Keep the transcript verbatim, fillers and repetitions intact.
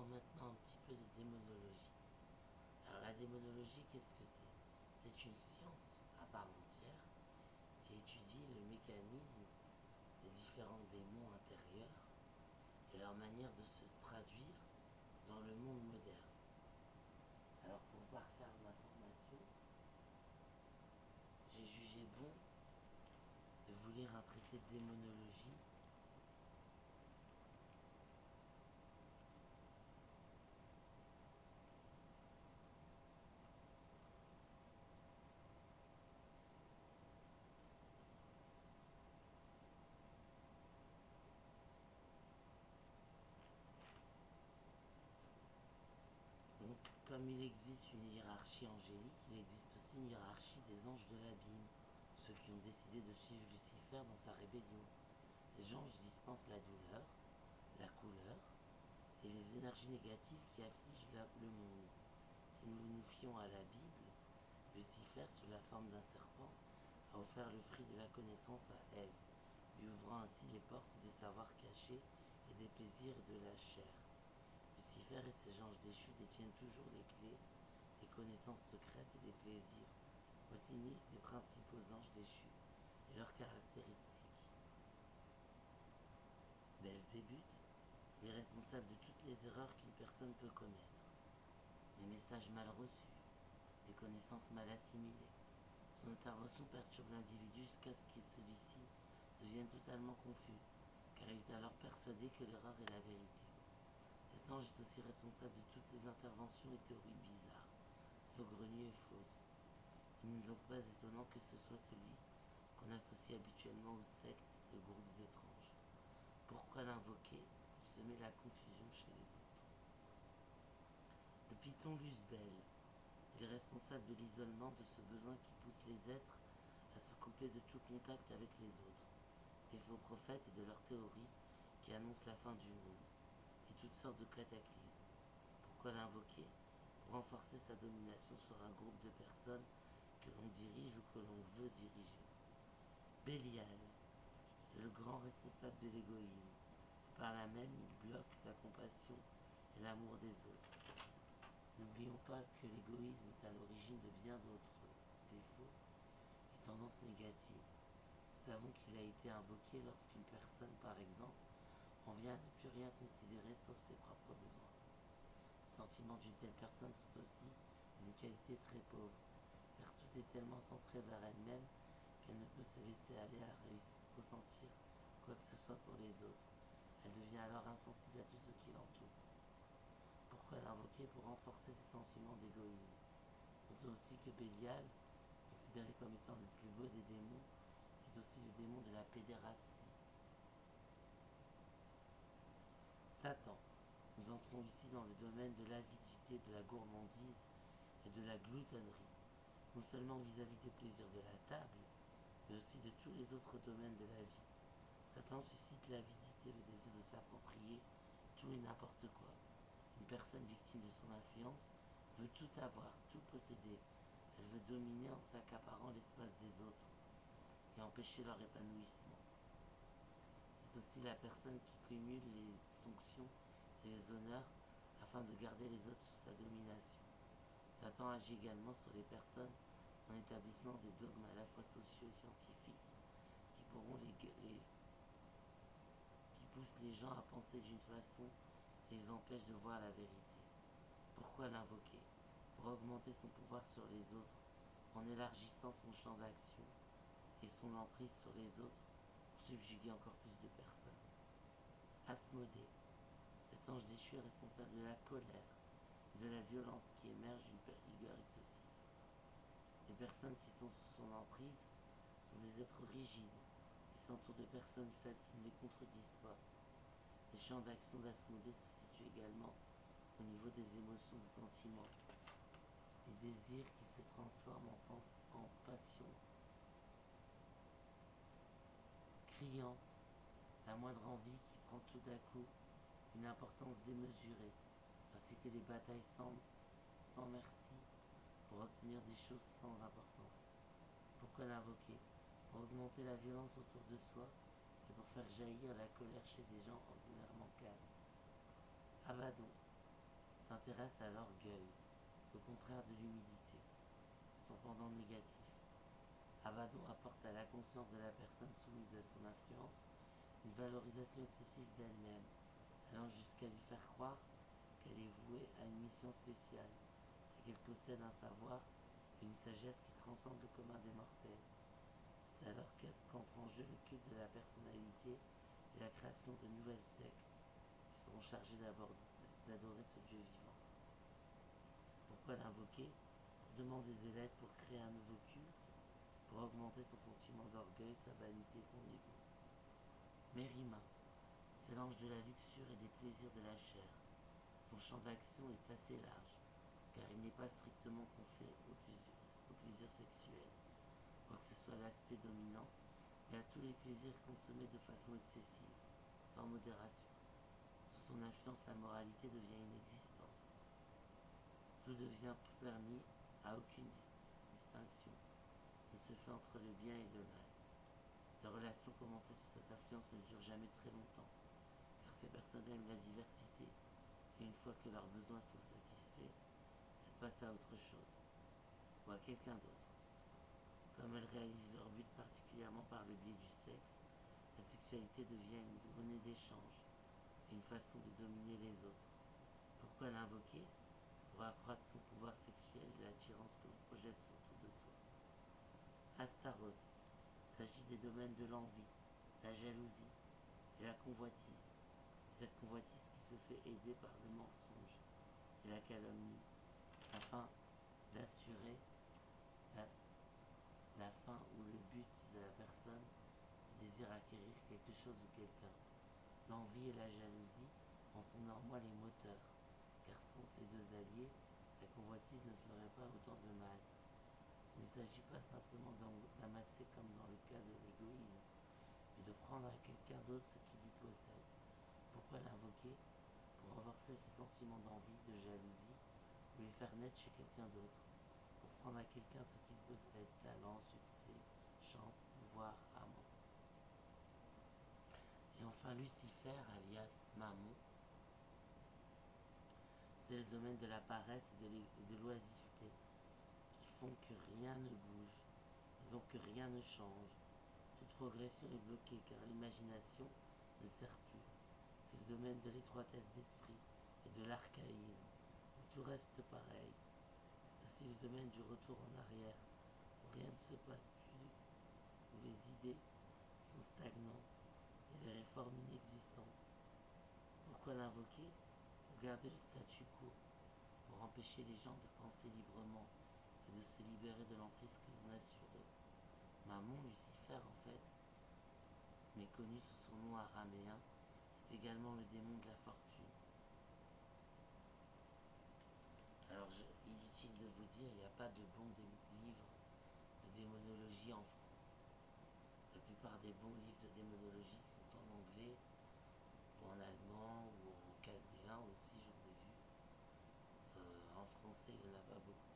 parlons maintenant un petit peu de démonologie. Alors la démonologie, qu'est-ce que c'est? C'est une science à part entière qui étudie le mécanisme des différents démons intérieurs et leur manière de se traduire dans le monde moderne. Alors pour pouvoir faire ma formation, j'ai jugé bon de vous lire un traité de démonologie . Comme il existe une hiérarchie angélique, il existe aussi une hiérarchie des anges de l'abîme, ceux qui ont décidé de suivre Lucifer dans sa rébellion. Ces anges dispensent la douleur, la couleur et les énergies négatives qui affligent le monde. Si nous nous fions à la Bible, Lucifer, sous la forme d'un serpent, a offert le fruit de la connaissance à Ève, lui ouvrant ainsi les portes des savoirs cachés et des plaisirs de la chair. Lucifer et ses anges déchus détiennent toujours les clés des connaissances secrètes et des plaisirs. Voici une liste des principaux anges déchus et leurs caractéristiques. Belzébuth, il est responsable de toutes les erreurs qu'une personne peut commettre. Des messages mal reçus, des connaissances mal assimilées. Son intervention perturbe l'individu jusqu'à ce qu'il celui-ci devienne totalement confus, car il est alors persuadé que l'erreur est la vérité. Cet ange est aussi responsable de toutes les interventions et théories bizarres, saugrenues et fausses. Il n'est donc pas étonnant que ce soit celui qu'on associe habituellement aux sectes et aux groupes étranges. Pourquoi l'invoquer? Pour semer la confusion chez les autres. Le python Luzbel, il est responsable de l'isolement, de ce besoin qui pousse les êtres à se couper de tout contact avec les autres, des faux prophètes et de leurs théories qui annoncent la fin du monde et toutes sortes de cataclysmes. Pourquoi l'invoquer? Pour renforcer sa domination sur un groupe de personnes que l'on dirige ou que l'on veut diriger. Bélial, c'est le grand responsable de l'égoïsme. Par là même, il bloque la compassion et l'amour des autres. N'oublions pas que l'égoïsme est à l'origine de bien d'autres défauts et tendances négatives. Nous savons qu'il a été invoqué lorsqu'une personne, par exemple, on vient à ne plus rien considérer sauf ses propres besoins. Les sentiments d'une telle personne sont aussi d'une qualité très pauvre, car tout est tellement centré vers elle-même qu'elle ne peut se laisser aller à ressentir quoi que ce soit pour les autres. Elle devient alors insensible à tout ce qui l'entoure. Pourquoi l'invoquer? Pour renforcer ses sentiments d'égoïsme. Notons aussi que Bélial, considéré comme étant le plus beau des démons, est aussi le démon de la pédérastie. Satan. Nous entrons ici dans le domaine de l'avidité, de la gourmandise et de la gloutonnerie, non seulement vis-à-vis des plaisirs de la table, mais aussi de tous les autres domaines de la vie. Satan suscite l'avidité, le désir de s'approprier tout et n'importe quoi. Une personne victime de son influence veut tout avoir, tout posséder. Elle veut dominer en s'accaparant l'espace des autres et empêcher leur épanouissement. C'est aussi la personne qui cumule les fonctions et les honneurs afin de garder les autres sous sa domination. Satan agit également sur les personnes en établissant des dogmes à la fois sociaux et scientifiques qui pourront les, les qui poussent les gens à penser d'une façon et les empêchent de voir la vérité. Pourquoi l'invoquer? Pour augmenter son pouvoir sur les autres en élargissant son champ d'action et son emprise sur les autres, subjuguer encore plus de personnes. Asmodé, cet ange déchu est responsable de la colère, de la violence qui émerge d'une rigueur excessive. Les personnes qui sont sous son emprise sont des êtres rigides, qui s'entourent de personnes faibles qui ne les contredisent pas. Les champs d'action d'Asmodé se situent également au niveau des émotions, des sentiments, des désirs qui se transforment en, en passion. Criante, la moindre envie qui prend tout à coup une importance démesurée, ainsi que des batailles sans, sans merci pour obtenir des choses sans importance. Pourquoi l'invoquer? Pour augmenter la violence autour de soi et pour faire jaillir la colère chez des gens ordinairement calmes. Abaddon, s'intéresse à l'orgueil, le contraire de l'humilité, son pendant négatif. Abaddon apporte à la conscience de la personne soumise à son influence une valorisation excessive d'elle-même, allant jusqu'à lui faire croire qu'elle est vouée à une mission spéciale et qu'elle possède un savoir et une sagesse qui transcendent le commun des mortels. C'est alors qu'entre en jeu le culte de la personnalité et la création de nouvelles sectes qui seront chargées d'adorer ce Dieu vivant. Pourquoi l'invoquer? Pour demander de l'aide pour créer un nouveau culte, pour augmenter son sentiment d'orgueil, sa vanité, son ego. Mérima, c'est l'ange de la luxure et des plaisirs de la chair. Son champ d'action est assez large, car il n'est pas strictement confié au plaisir, au plaisir sexuel, quoi que ce soit l'aspect dominant, mais à tous les plaisirs consommés de façon excessive, sans modération. Sous son influence, la moralité devient une existence. Tout devient permis à aucune dis distinction. Il se fait entre le bien et le mal. Les relations commencées sous cette influence ne durent jamais très longtemps, car ces personnes aiment la diversité, et une fois que leurs besoins sont satisfaits, elles passent à autre chose, ou à quelqu'un d'autre. Comme elles réalisent leur but particulièrement par le biais du sexe, la sexualité devient une monnaie d'échange, et une façon de dominer les autres. Pourquoi l'invoquer? Pour accroître son pouvoir sexuel et l'attirance que l'on projette sur tout de soi. Astaroth, s'agit des domaines de l'envie, la jalousie et la convoitise. Cette convoitise qui se fait aider par le mensonge et la calomnie, afin d'assurer la, la fin ou le but de la personne qui désire acquérir quelque chose ou quelqu'un. L'envie et la jalousie en sont néanmoins les moteurs, car sans ces deux alliés, la convoitise ne ferait pas autant de mal. Il ne s'agit pas simplement d'amasser comme dans le cas de l'égoïsme, mais de prendre à quelqu'un d'autre ce qui lui possède. Pourquoi l'invoquer? Pour renforcer ses sentiments d'envie, de jalousie, ou les faire naître chez quelqu'un d'autre. Pour prendre à quelqu'un ce qu'il possède, talent, succès, chance, pouvoir, amour. Et enfin Lucifer, alias Mammon, c'est le domaine de la paresse et de l'oisiveté, que rien ne bouge, et donc que rien ne change. Toute progression est bloquée car l'imagination ne sert plus. C'est le domaine de l'étroitesse d'esprit et de l'archaïsme, où tout reste pareil. C'est aussi le domaine du retour en arrière, où rien ne se passe plus, où les idées sont stagnantes et les réformes inexistantes. Pourquoi l'invoquer? Pour garder le statu quo, pour empêcher les gens de penser librement, et de se libérer de l'emprise que l'on a sur eux. Mammon, Lucifer en fait, mais connu sous son nom araméen, est également le démon de la fortune. Alors, je, inutile de vous dire, il n'y a pas de bons livres de démonologie en France. La plupart des bons livres de démonologie sont en anglais, ou en allemand, ou en chaldéen aussi, j'en ai vu. Euh, en français, il n'y en a pas beaucoup.